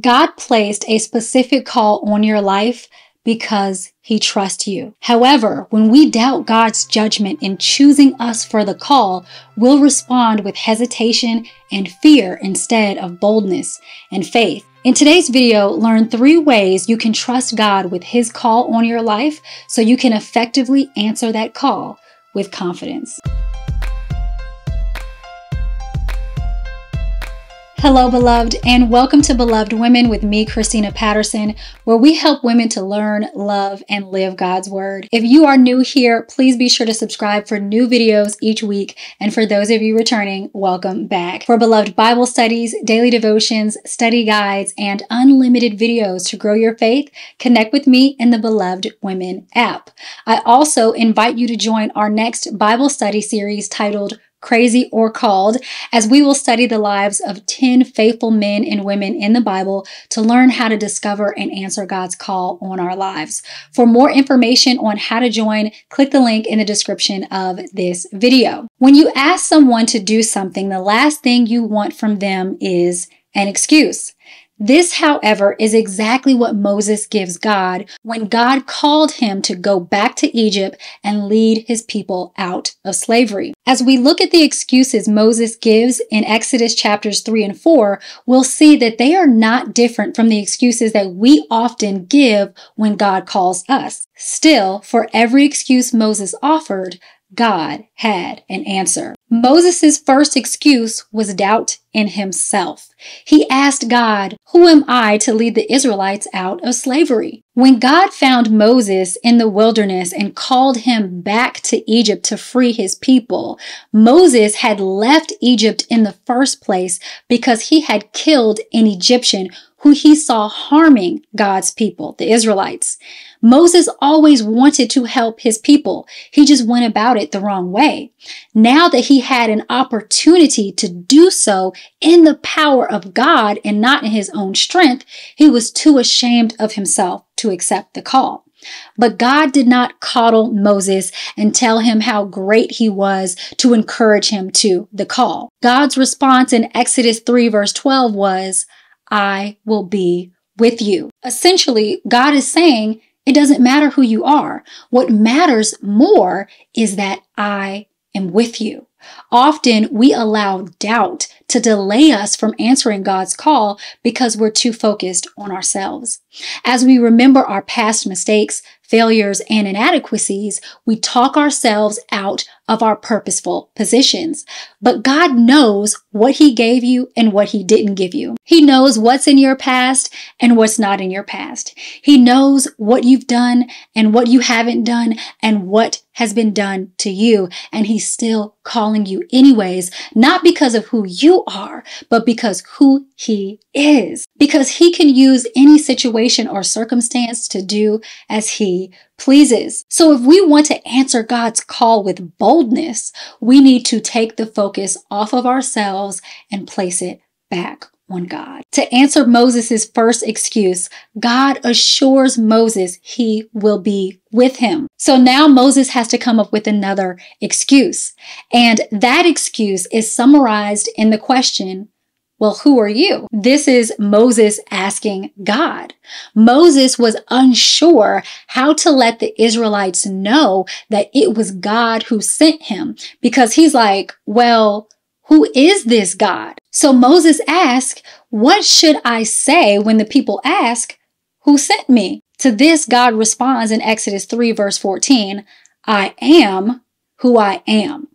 God placed a specific call on your life because he trusts you. However, when we doubt God's judgment in choosing us for the call, we'll respond with hesitation and fear instead of boldness and faith. In today's video, learn 3 ways you can trust God with his call on your life so you can effectively answer that call with confidence. Hello, beloved, and welcome to Beloved Women with me, Christina Patterson, where we help women to learn, love, and live God's Word. If you are new here, please be sure to subscribe for new videos each week. And for those of you returning, welcome back. For beloved Bible studies, daily devotions, study guides, and unlimited videos to grow your faith, connect with me in the Beloved Women app. I also invite you to join our next Bible study series titled Crazy or Called, as we will study the lives of 10 faithful men and women in the Bible to learn how to discover and answer God's call on our lives. For more information on how to join, click the link in the description of this video. When you ask someone to do something, the last thing you want from them is an excuse. This, however, is exactly what Moses gives God when God called him to go back to Egypt and lead his people out of slavery. As we look at the excuses Moses gives in Exodus chapters 3 and 4, we'll see that they are not different from the excuses that we often give when God calls us. Still, for every excuse Moses offered, God had an answer. Moses' first excuse was doubt in himself. He asked God, "Who am I to lead the Israelites out of slavery?" When God found Moses in the wilderness and called him back to Egypt to free his people, Moses had left Egypt in the first place because he had killed an Egyptian who he saw harming God's people, the Israelites. Moses always wanted to help his people. He just went about it the wrong way. Now that he had an opportunity to do so in the power of God and not in his own strength, he was too ashamed of himself to accept the call. But God did not coddle Moses and tell him how great he was to encourage him to the call. God's response in Exodus 3 verse 12 was, "I will be with you." Essentially, God is saying, it doesn't matter who you are. What matters more is that I am with you. Often we allow doubt to delay us from answering God's call because we're too focused on ourselves. As we remember our past mistakes, failures, and inadequacies, we talk ourselves out of our purposeful positions. But God knows what he gave you and what he didn't give you. He knows what's in your past and what's not in your past. He knows what you've done and what you haven't done and what has been done to you. And he's still calling you anyways, not because of who you are, but because who he is. Because he can use any situation or circumstance to do as he pleases. So if we want to answer God's call with boldness, we need to take the focus off of ourselves and place it back on God. To answer Moses' first excuse, God assures Moses he will be with him. So now Moses has to come up with another excuse. And that excuse is summarized in the question, "Well, who are you?" This is Moses asking God. Moses was unsure how to let the Israelites know that it was God who sent him, because he's like, well, who is this God? So Moses asked, what should I say when the people ask, who sent me? To this, God responds in Exodus 3 verse 14, I am who I am.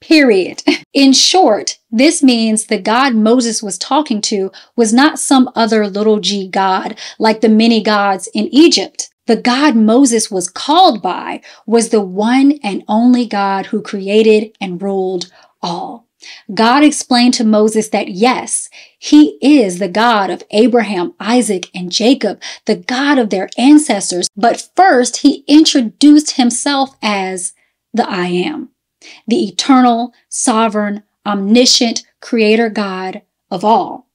Period. In short, this means the God Moses was talking to was not some other little g God like the many gods in Egypt. The God Moses was called by was the one and only God who created and ruled all. God explained to Moses that yes, he is the God of Abraham, Isaac, and Jacob, the God of their ancestors. But first, he introduced himself as the I am, the eternal, sovereign, omniscient creator God of all.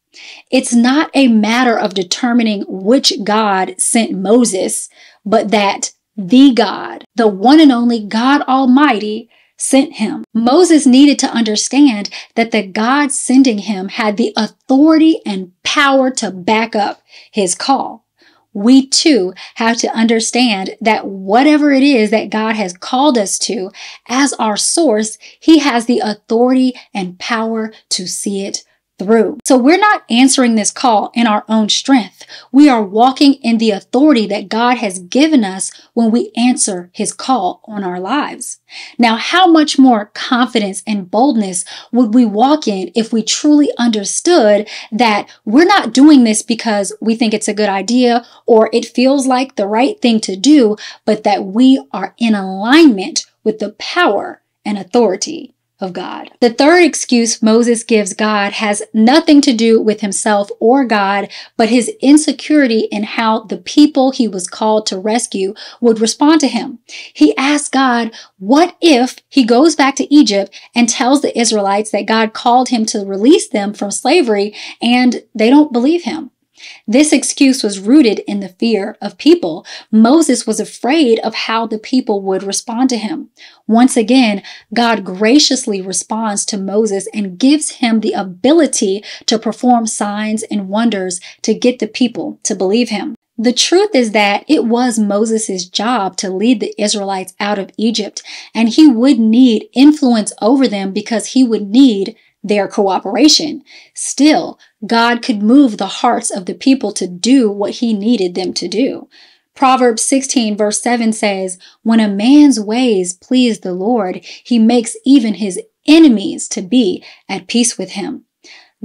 It's not a matter of determining which God sent Moses, but that the God, the one and only God Almighty, sent him. Moses needed to understand that the God sending him had the authority and power to back up his call. We too have to understand that whatever it is that God has called us to as our source, he has the authority and power to see it through. So we're not answering this call in our own strength. We are walking in the authority that God has given us when we answer his call on our lives. Now, how much more confidence and boldness would we walk in if we truly understood that we're not doing this because we think it's a good idea or it feels like the right thing to do, but that we are in alignment with the power and authority of God. The third excuse Moses gives God has nothing to do with himself or God, but his insecurity in how the people he was called to rescue would respond to him. He asked God, what if he goes back to Egypt and tells the Israelites that God called him to release them from slavery and they don't believe him? This excuse was rooted in the fear of people. Moses was afraid of how the people would respond to him. Once again, God graciously responds to Moses and gives him the ability to perform signs and wonders to get the people to believe him. The truth is that it was Moses' job to lead the Israelites out of Egypt, and he would need influence over them because he would need their cooperation. Still, God could move the hearts of the people to do what he needed them to do. Proverbs 16 verse 7 says, "When a man's ways please the Lord, he makes even his enemies to be at peace with him."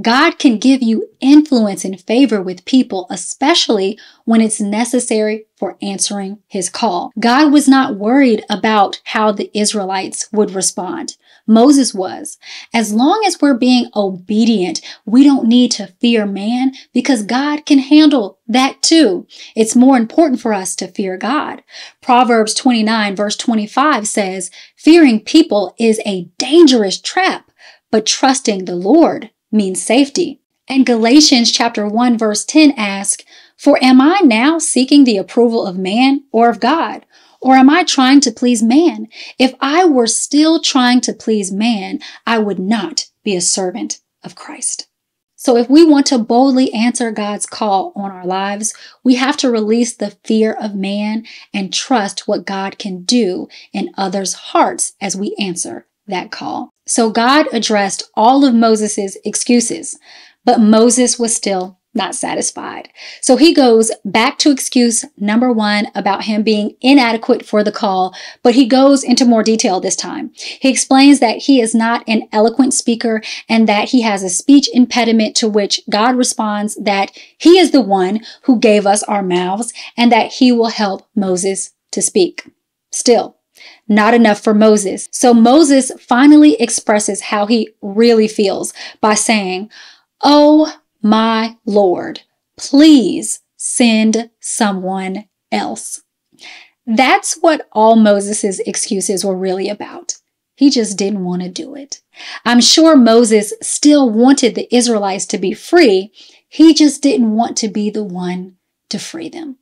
God can give you influence and favor with people, especially when it's necessary for answering his call. God was not worried about how the Israelites would respond. Moses was. As long as we're being obedient, we don't need to fear man because God can handle that too. It's more important for us to fear God. Proverbs 29 verse 25 says, "Fearing people is a dangerous trap, but trusting the Lord means safety." And Galatians chapter 1 verse 10 asks, "For am I now seeking the approval of man or of God? Or am I trying to please man? If I were still trying to please man, I would not be a servant of Christ." So if we want to boldly answer God's call on our lives, we have to release the fear of man and trust what God can do in others' hearts as we answer that call. So God addressed all of Moses' excuses, but Moses was still not satisfied. So he goes back to excuse number one about him being inadequate for the call, but he goes into more detail this time. He explains that he is not an eloquent speaker and that he has a speech impediment, to which God responds that he is the one who gave us our mouths and that he will help Moses to speak. Still, not enough for Moses. So Moses finally expresses how he really feels by saying, "Oh, my Lord, please send someone else." That's what all Moses' excuses were really about. He just didn't want to do it. I'm sure Moses still wanted the Israelites to be free. He just didn't want to be the one to free them.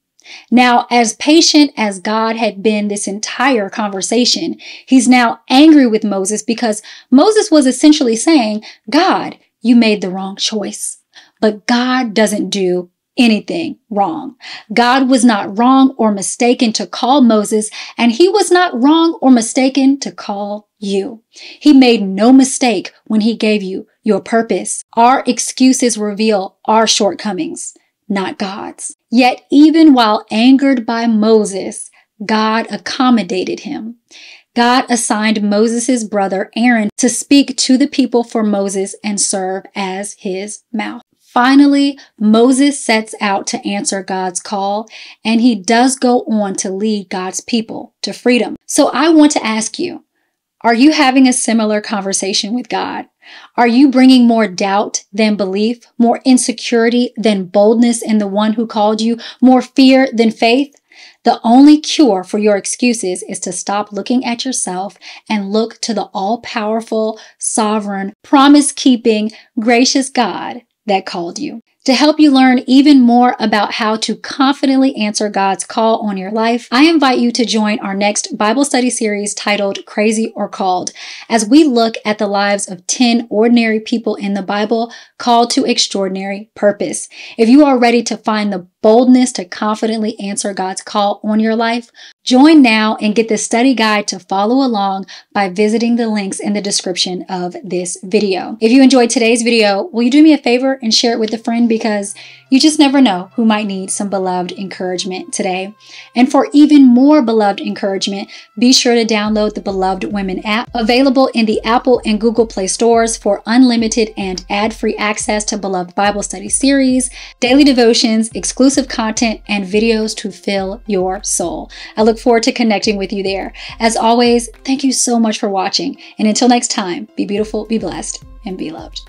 Now, as patient as God had been this entire conversation, he's now angry with Moses because Moses was essentially saying, "God, you made the wrong choice." But God doesn't do anything wrong. God was not wrong or mistaken to call Moses, and he was not wrong or mistaken to call you. He made no mistake when he gave you your purpose. Our excuses reveal our shortcomings, not God's. Yet even while angered by Moses, God accommodated him. God assigned Moses' brother Aaron to speak to the people for Moses and serve as his mouth. Finally, Moses sets out to answer God's call, and he does go on to lead God's people to freedom. So I want to ask you, are you having a similar conversation with God? Are you bringing more doubt than belief, more insecurity than boldness in the one who called you, more fear than faith? The only cure for your excuses is to stop looking at yourself and look to the all-powerful, sovereign, promise-keeping, gracious God that called you. To help you learn even more about how to confidently answer God's call on your life, I invite you to join our next Bible study series titled Crazy or Called, as we look at the lives of 10 ordinary people in the Bible called to extraordinary purpose. If you are ready to find the boldness to confidently answer God's call on your life, join now and get the study guide to follow along by visiting the links in the description of this video. If you enjoyed today's video, will you do me a favor and share it with a friend, because you just never know who might need some beloved encouragement today. And for even more beloved encouragement, be sure to download the Beloved Women app, available in the Apple and Google Play stores, for unlimited and ad-free access to beloved Bible study series, daily devotions, exclusive content, and videos to fill your soul. I look forward to connecting with you there. As always, thank you so much for watching. And until next time, be beautiful, be blessed, and be loved.